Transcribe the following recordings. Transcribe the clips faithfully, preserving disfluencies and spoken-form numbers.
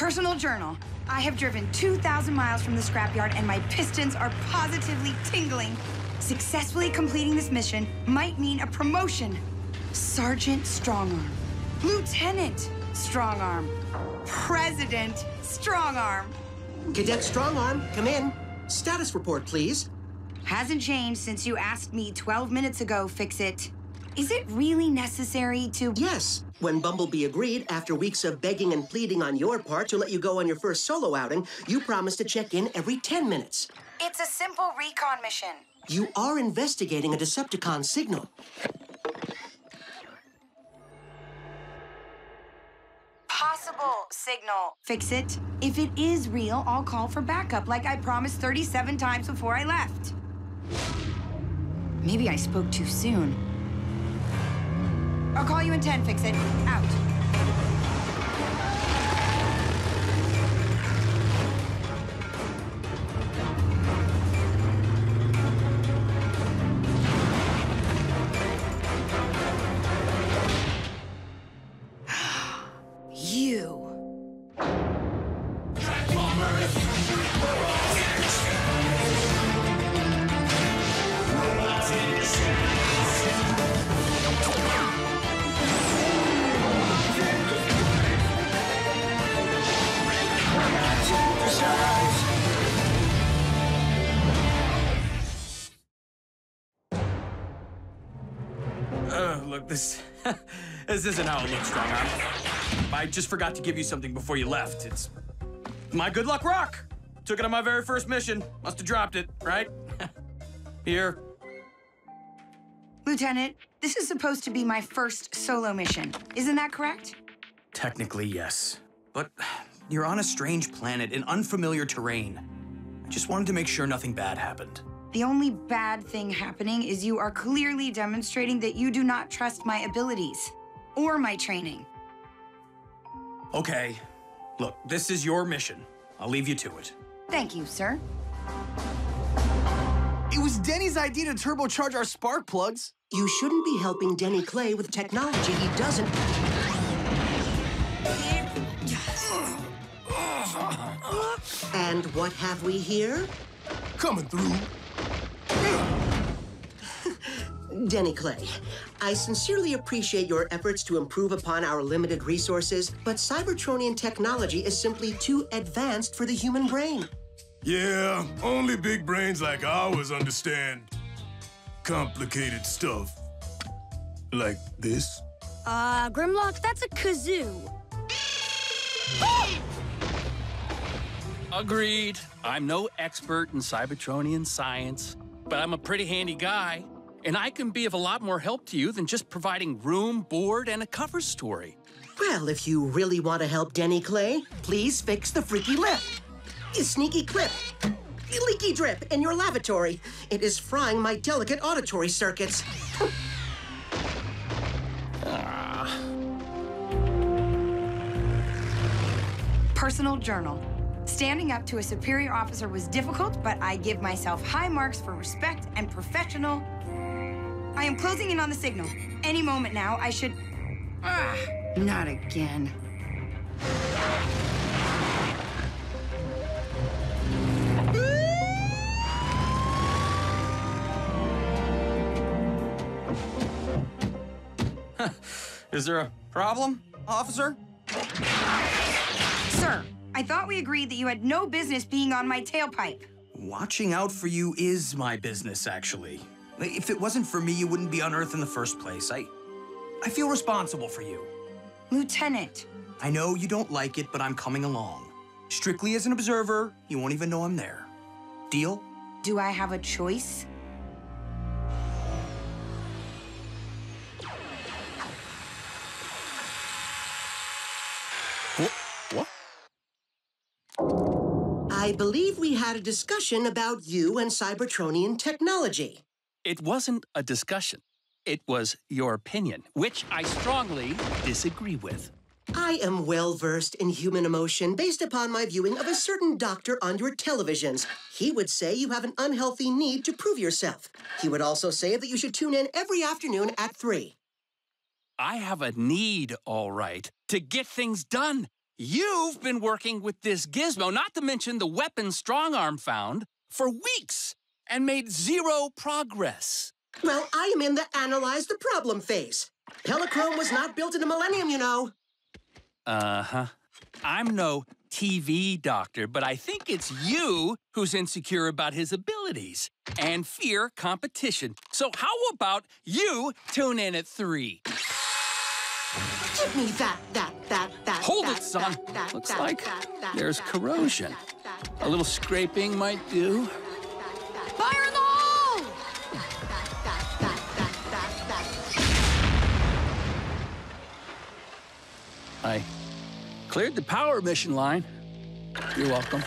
Personal journal. I have driven two thousand miles from the scrapyard and my pistons are positively tingling. Successfully completing this mission might mean a promotion. Sergeant Strongarm. Lieutenant Strongarm. President Strongarm. Cadet Strongarm, come in. Status report, please. Hasn't changed since you asked me twelve minutes ago, Fix-It. Is it really necessary to... Yes. When Bumblebee agreed, after weeks of begging and pleading on your part to let you go on your first solo outing, you promised to check in every ten minutes. It's a simple recon mission. You are investigating a Decepticon signal. Possible signal. Fix-It. If it is real, I'll call for backup, like I promised thirty-seven times before I left. Maybe I spoke too soon. I'll call you in ten, Fix-It. Out. You. Uh, look, this... this isn't how it looks, Strongarm. I just forgot to give you something before you left. It's my good luck rock. Took it on my very first mission. Must have dropped it, right? Here. Lieutenant, this is supposed to be my first solo mission. Isn't that correct? Technically, yes. But you're on a strange planet in unfamiliar terrain. I just wanted to make sure nothing bad happened. The only bad thing happening is you are clearly demonstrating that you do not trust my abilities or my training. Okay. Look, this is your mission. I'll leave you to it. Thank you, sir. It was Denny's idea to turbocharge our spark plugs. You shouldn't be helping Denny Clay with technology he doesn't... And what have we here? Coming through. Denny Clay, I sincerely appreciate your efforts to improve upon our limited resources, but Cybertronian technology is simply too advanced for the human brain. Yeah, only big brains like ours understand complicated stuff. Like this? Uh, Grimlock, that's a kazoo. Agreed. I'm no expert in Cybertronian science, but I'm a pretty handy guy. And I can be of a lot more help to you than just providing room, board, and a cover story. Well, if you really want to help Denny Clay, please fix the freaky lip, the sneaky clip, the leaky drip in your lavatory. It is frying my delicate auditory circuits. Ah. Personal journal. Standing up to a superior officer was difficult, but I give myself high marks for respect and professional... I am closing in on the signal. Any moment now, I should... Ah, not again. Is there a problem, officer? Sir, I thought we agreed that you had no business being on my tailpipe. Watching out for you is my business, actually. If it wasn't for me, you wouldn't be on Earth in the first place. I... I feel responsible for you. Lieutenant. I know you don't like it, but I'm coming along. Strictly as an observer, you won't even know I'm there. Deal? Do I have a choice? What? What? I believe we had a discussion about you and Cybertronian technology. It wasn't a discussion. It was your opinion, which I strongly disagree with. I am well-versed in human emotion based upon my viewing of a certain doctor on your televisions. He would say you have an unhealthy need to prove yourself. He would also say that you should tune in every afternoon at three. I have a need, all right, to get things done. You've been working with this gizmo, not to mention the weapon Strongarm found, for weeks and made zero progress. Well, I am in the analyze the problem phase. Helichrome was not built in a millennium, you know. Uh-huh. I'm no T V doctor, but I think it's you who's insecure about his abilities and fear competition. So how about you tune in at three? Give me that, that, that, that. Hold that, it, son. That, that, Looks that, like that, that, there's that, corrosion. That, that, that, that, a little scraping might do. Fire in the hole! That, that, that, that, that, that, that. I cleared the power mission line. You're welcome.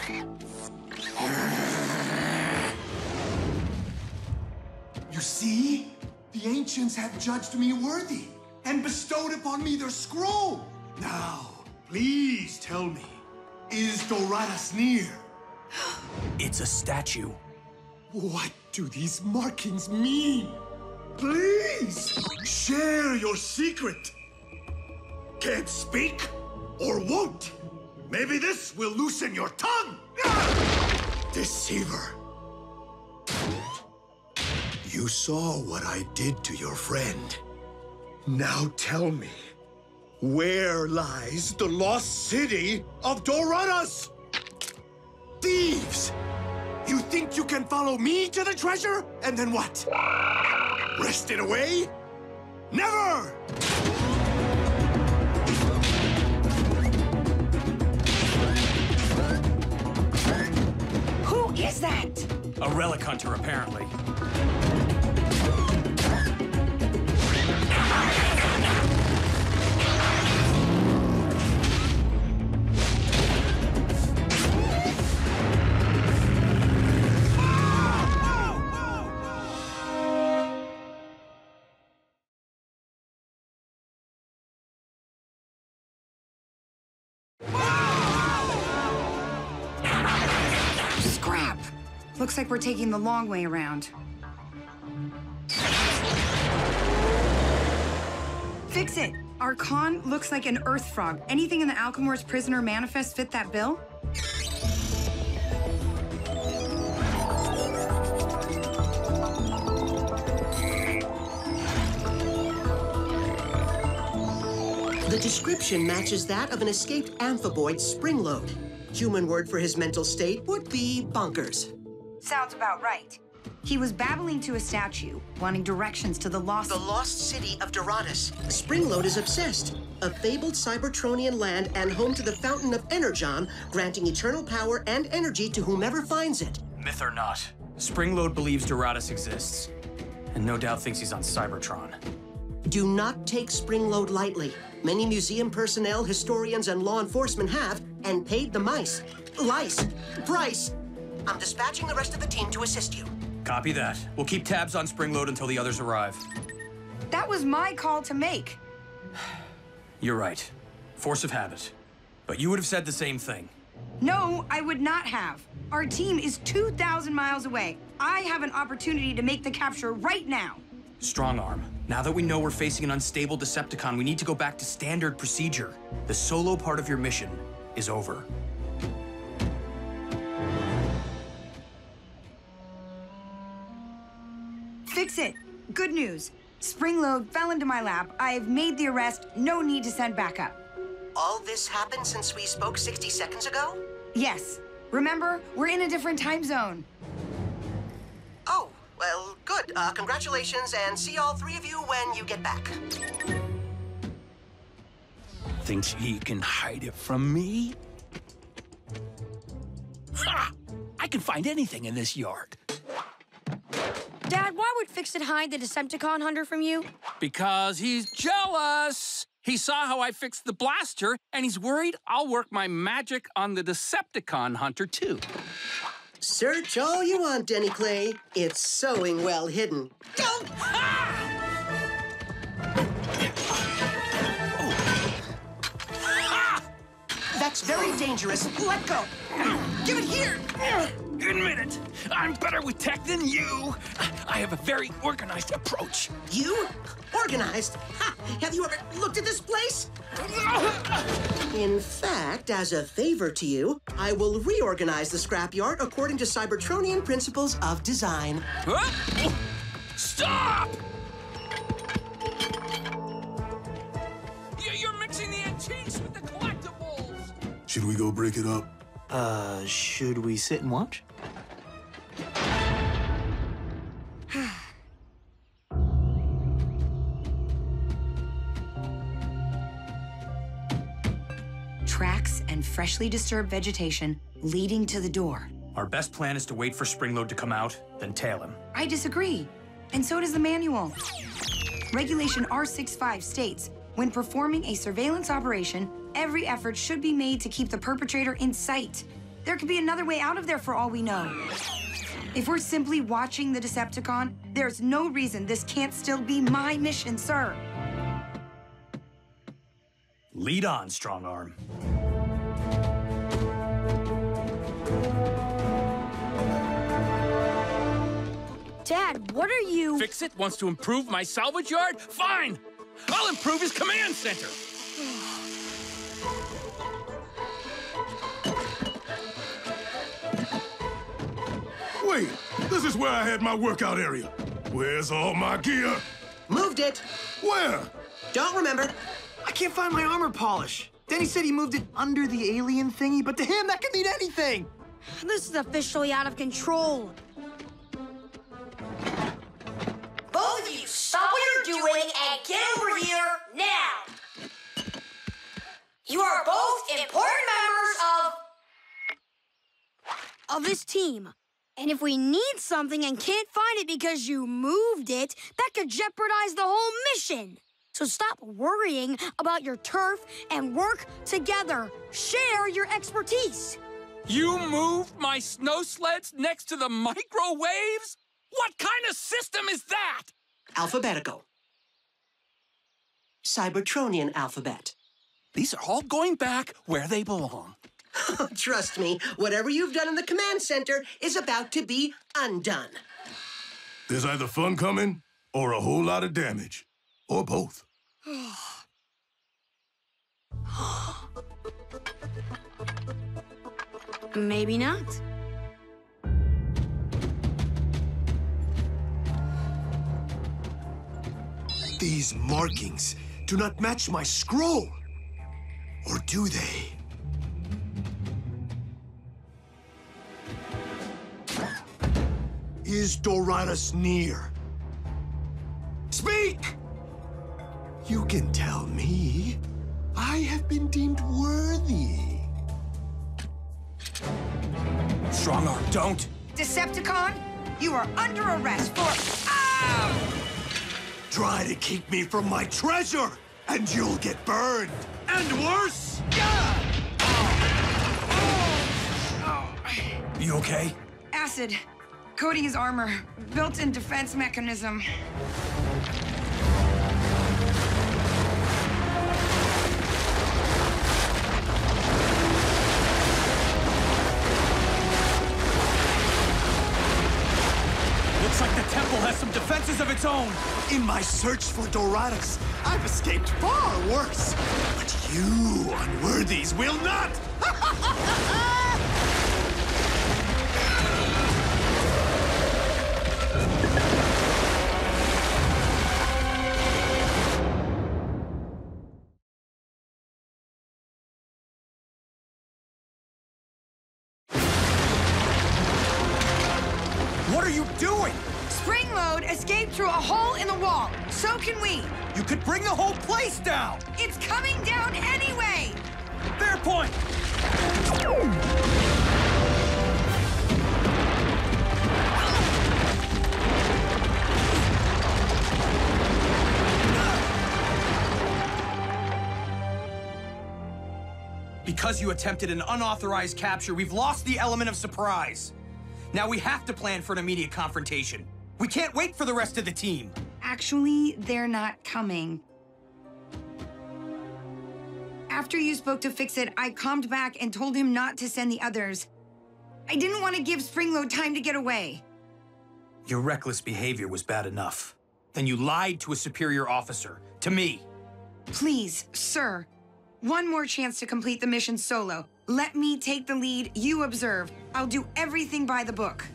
You see? The ancients have judged me worthy and bestowed upon me their scroll. Now, please tell me, is Doradus near? It's a statue. What do these markings mean? Please, share your secret. Can't speak or won't. Maybe this will loosen your tongue. Deceiver. You saw what I did to your friend. Now tell me, where lies the lost city of Doradus? Thieves! You think you can follow me to the treasure? And then what? Rest it away? Never! Who is that? A relic hunter, apparently. Looks like we're taking the long way around. Fix it! Our con looks like an earth frog. Anything in the Alchemor's prisoner manifest fit that bill? The description matches that of an escaped amphiboid Springload. Human word for his mental state would be bonkers. Sounds about right. He was babbling to a statue, wanting directions to the lost... The lost city of Doradus. Springload is obsessed. A fabled Cybertronian land and home to the fountain of Energon, granting eternal power and energy to whomever finds it. Myth or not, Springload believes Doradus exists, and no doubt thinks he's on Cybertron. Do not take Springload lightly. Many museum personnel, historians, and law enforcement have, and paid the mice. Lice. Price. I'm dispatching the rest of the team to assist you. Copy that. We'll keep tabs on Springload until the others arrive. That was my call to make. You're right. Force of habit. But you would have said the same thing. No, I would not have. Our team is two thousand miles away. I have an opportunity to make the capture right now. Strongarm, now that we know we're facing an unstable Decepticon, we need to go back to standard procedure. The solo part of your mission is over. Fix it. Good news. Springload fell into my lap. I've made the arrest. No need to send backup. All this happened since we spoke sixty seconds ago? Yes. Remember, we're in a different time zone. Oh, well, good. Uh, congratulations, and see all three of you when you get back. Thinks he can hide it from me? Ha! I can find anything in this yard. Dad, why would Fix-It hide the Decepticon Hunter from you? Because he's jealous! He saw how I fixed the blaster, and he's worried I'll work my magic on the Decepticon Hunter, too. Search all you want, Denny Clay. It's sewing well hidden. Don't! Ah! Oh. Ah! That's very dangerous. Let go. Give it here! Admit it! I'm better with tech than you! I have a very organized approach. You? Organized? Ha! Have you ever looked at this place? In fact, as a favor to you, I will reorganize the scrapyard according to Cybertronian principles of design. Huh? Stop! You're mixing the antiques with the collectibles! Should we go break it up? Uh, should we sit and watch? Tracks and freshly disturbed vegetation leading to the door. Our best plan is to wait for Springload to come out, then tail him. I disagree, and so does the manual. Regulation R sixty-five states, when performing a surveillance operation, every effort should be made to keep the perpetrator in sight. There could be another way out of there for all we know. If we're simply watching the Decepticon, there's no reason this can't still be my mission, sir. Lead on, Strongarm. Dad, what are you... Fix-It wants to improve my salvage yard? Fine! I'll improve his command center. Wait, this is where I had my workout area. Where's all my gear? Moved it. Where? Don't remember. I can't find my armor polish. Denny said he moved it under the alien thingy, but to him, that could mean anything. This is officially out of control. Both of you, stop what you're doing and get over here now! You are both important members of... of this team. And if we need something and can't find it because you moved it, that could jeopardize the whole mission. So stop worrying about your turf and work together. Share your expertise. You moved my snow sleds next to the microwaves? What kind of system is that? Alphabetical. Cybertronian alphabet. These are all going back where they belong. Trust me, whatever you've done in the command center is about to be undone. There's either fun coming or a whole lot of damage. Or both. Maybe not. These markings do not match my scroll. Or do they? Is Doradus near? Speak! You can tell me. I have been deemed worthy. Strongarm, don't! Decepticon, you are under arrest for... Ow! Try to keep me from my treasure, and you'll get burned. And worse! You okay? Acid. Coating his armor. Built-in defense mechanism. Looks like the temple has some defenses of its own. In my search for Doradus, I've escaped far worse. But you, unworthies, will not! Through a hole in the wall. So can we. You could bring the whole place down. It's coming down anyway. Fair point. Because you attempted an unauthorized capture, we've lost the element of surprise. Now we have to plan for an immediate confrontation. We can't wait for the rest of the team. Actually, they're not coming. After you spoke to Fix-It, I calmed back and told him not to send the others. I didn't want to give Springload time to get away. Your reckless behavior was bad enough. Then you lied to a superior officer, to me. Please, sir. One more chance to complete the mission solo. Let me take the lead, you observe. I'll do everything by the book.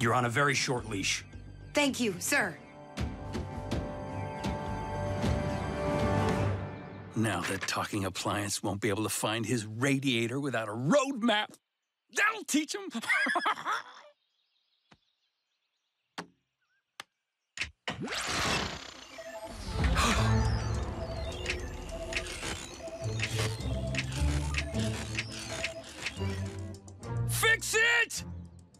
You're on a very short leash. Thank you, sir. Now that talking appliance won't be able to find his radiator without a road map, that'll teach him. Fix it!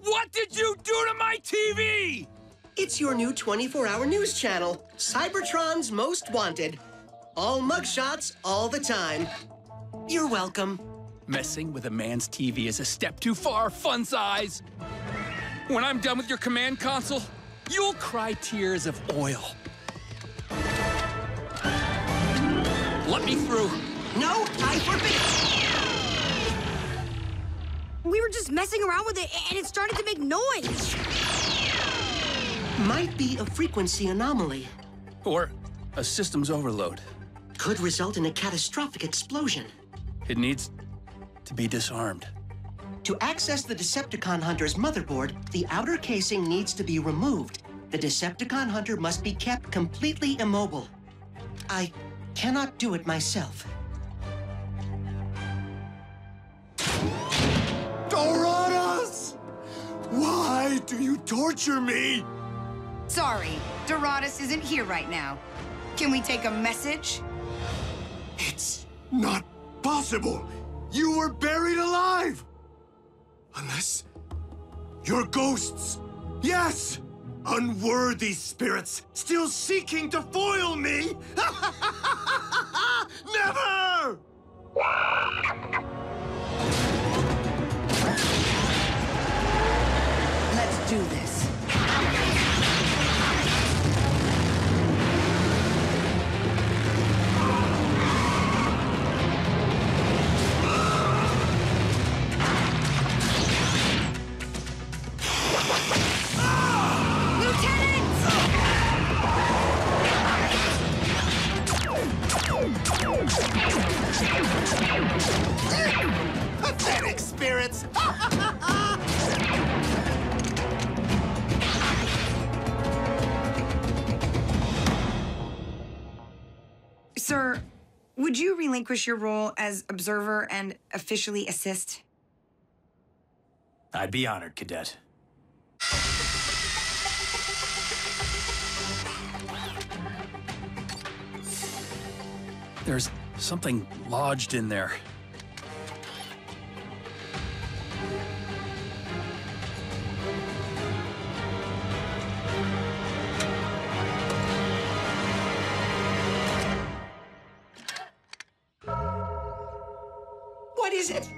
What did you do to my T V? It's your new twenty-four hour news channel, Cybertron's Most Wanted. All mugshots, all the time. You're welcome. Messing with a man's T V is a step too far, fun size. When I'm done with your command console, you'll cry tears of oil. Let me through. No, I forbid. We were just messing around with it, and it started to make noise. Might be a frequency anomaly. Or a systems overload. Could result in a catastrophic explosion. It needs to be disarmed. To access the Decepticon Hunter's motherboard, the outer casing needs to be removed. The Decepticon Hunter must be kept completely immobile. I cannot do it myself. Doradus! Why do you torture me? Sorry, Doradus isn't here right now. Can we take a message? It's not possible! You were buried alive! Unless your ghosts, yes! Unworthy spirits still seeking to foil me! Never! Let's do this. Pathetic spirits! Sir, would you relinquish your role as observer and officially assist? I'd be honored, Cadet. There's something lodged in there. What is it?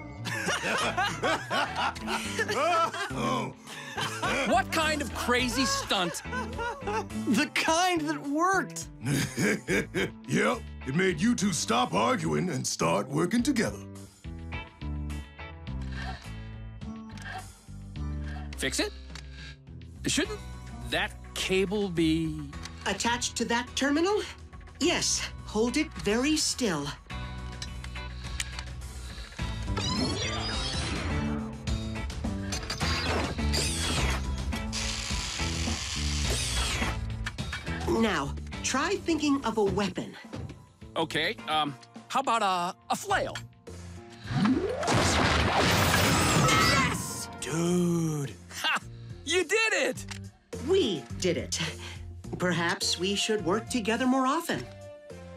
What kind of crazy stunt? The kind that worked. Yep. It made you two stop arguing and start working together. Fix it? Shouldn't that cable be... attached to that terminal? Yes. Hold it very still. Now, try thinking of a weapon. Okay, um, how about a, a flail? Yes! Dude! Ha! You did it! We did it. Perhaps we should work together more often.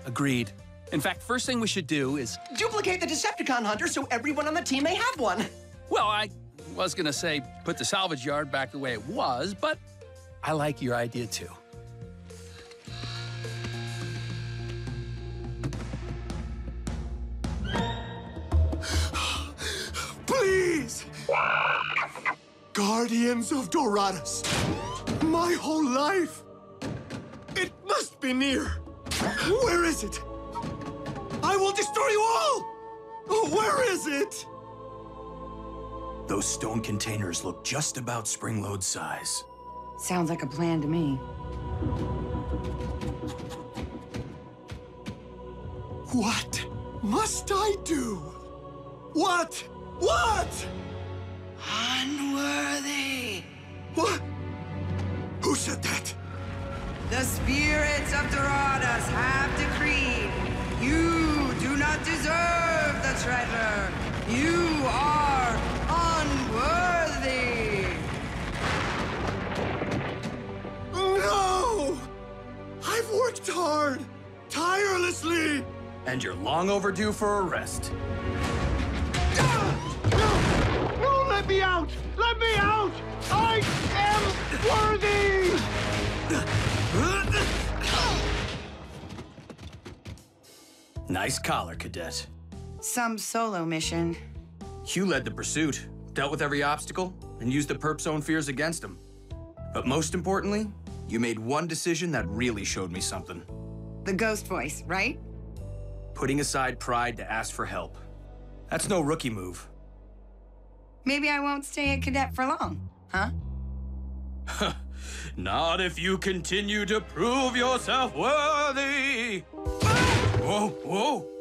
Agreed. In fact, first thing we should do is... duplicate the Decepticon Hunter so everyone on the team may have one. Well, I was gonna say put the salvage yard back the way it was, but I like your idea too. Please! Guardians of Doradus, my whole life, it must be near. Where is it? I will destroy you all! Where is it? Those stone containers look just about Springload size. Sounds like a plan to me. What must I do? What? What? Unworthy. What? Who said that? The spirits of Doradus have decreed you do not deserve the treasure. You are unworthy. No! I've worked hard, tirelessly. And you're long overdue for a rest. No! No, let me out! Let me out! I am worthy! Nice collar, Cadet. Some solo mission. Hugh led the pursuit, dealt with every obstacle, and used the perp's own fears against him. But most importantly, you made one decision that really showed me something. The ghost voice, right? Putting aside pride to ask for help. That's no rookie move. Maybe I won't stay at Cadet for long, huh? Not if you continue to prove yourself worthy! Whoa, whoa!